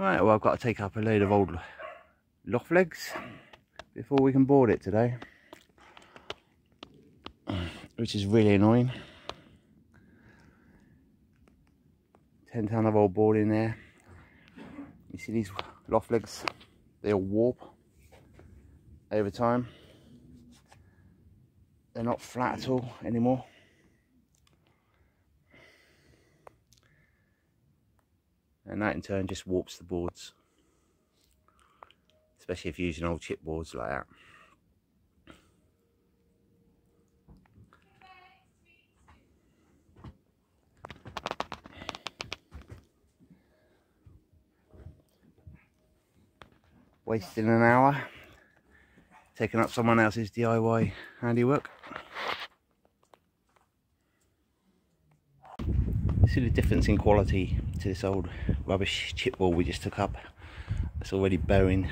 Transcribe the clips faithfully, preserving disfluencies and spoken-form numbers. Right, well I've got to take up a load of old loft legs before we can board it today, which is really annoying. ten ton of old board in there. You see these loft legs, they'll warp over time. They're not flat at all anymore. And that in turn just warps the boards, especially if you're using old chip boards like that. Wasting an hour taking up someone else's D I Y handiwork. See the difference in quality to this old rubbish chip board we just took up. It's already bowing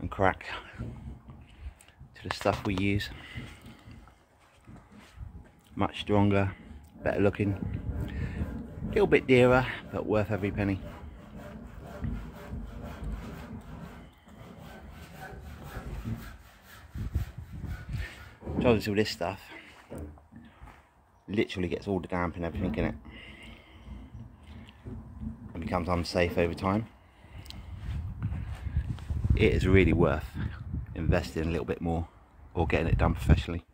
and crack to the stuff we use. Much stronger, better looking, a little bit dearer, but worth every penny. Charges all this stuff literally gets all the damp and everything in it and becomes unsafe over time. It is really worth investing a little bit more or getting it done professionally.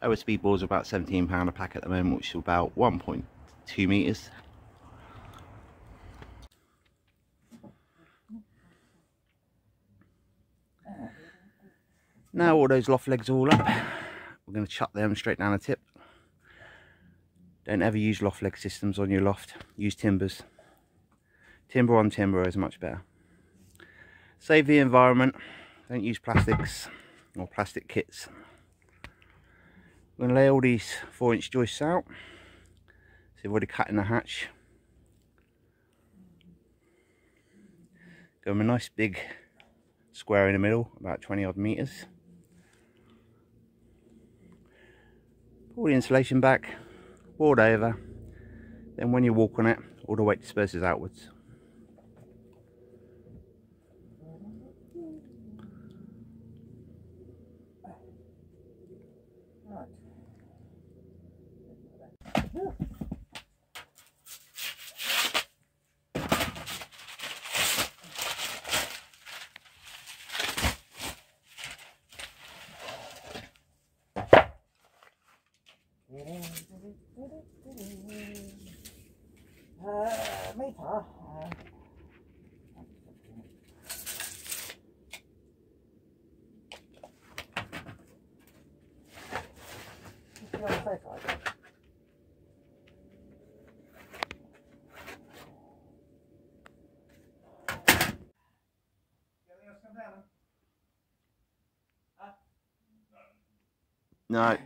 O S B boards are about seventeen pounds a pack at the moment, which is about one point two metres. Now all those loft legs are all up, we're going to chuck them straight down the tip. Don't ever use loft leg systems on your loft, use timbers. Timber on timber is much better. Save the environment, don't use plastics or plastic kits. We're going to lay all these four inch joists out, so we've already cut in the hatch. Give them a nice big square in the middle, about twenty odd metres. Pull the insulation back, board over, then when you walk on it, all the weight disperses outwards. No.